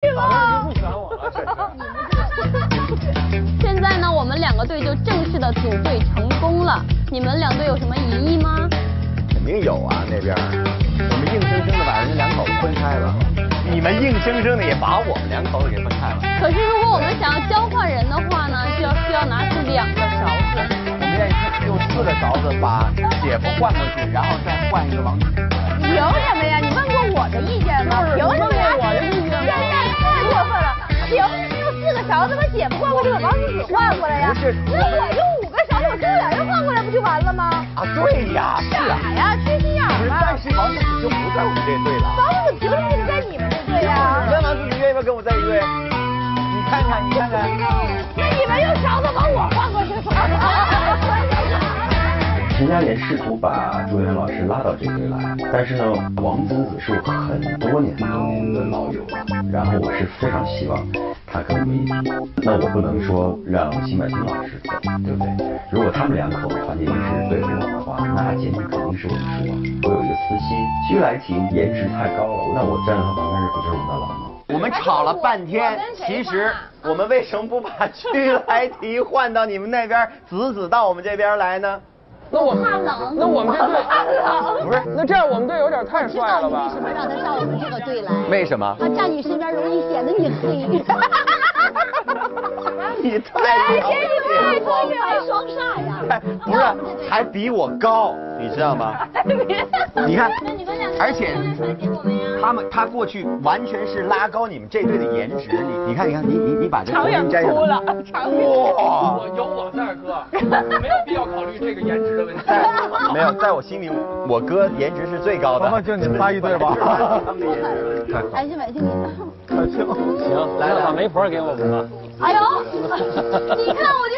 早就不选我了。现在呢，我们两个队就正式的组队成功了。你们两队有什么疑义吗？肯定有啊，那边我们硬生生的把人家两口子分开了，你们硬生生的也把我们两口子给分开了。可是如果我们想要交换人的话呢，就要需要拿出2个勺子。我们愿意用4个勺子把姐夫换过去，然后再换一个王子。有什么呀？你问过我的意见吗？有什么呀？我的意见吗？太过分了！姐夫是用4个勺子把姐夫换过去，把王子换过来呀？不是，那我用。 两人换过来不就完了吗？啊，对呀，傻呀，缺心眼儿吧。但是王子就不在我们这队了。王子凭什么在你们这队呀？你跟王子，你愿意不跟我在一队？你看看，你看看。那你们用勺子把我换过去吧。人家也试图把朱元老师拉到这队来，但是呢，王曾子是我很多年的老友了，然后我是非常希望。 他跟我们一起，那我不能说让辛柏青老师走，对不对？如果他们两口团结一致对付我的话，那结局肯定是我输啊。我有一个私心，徐来勤颜值太高了，那我站在他旁边不就是我的老妈？我们吵了半天，其实我们为什么不把徐来勤换到你们那边，子到我们这边来呢？ 那我们那我们这队不是那这样我们队有点太帅了吧？为什么让他到我们这个队来？为什么？他站你身边容易显得你黑。你太了解我了，还双煞呀？不是，还比我高，你知道吗？你看，而且他过去完全是拉高你们这队的颜值。你看，你把这头巾摘上。哇，有我在哥，没有必要考虑这个颜值。 没有，在我心里，我哥颜值是最高的。那就你们仨一对吧。哎，去买去你。行，来了，媒婆给我们吧。哎呦，你看我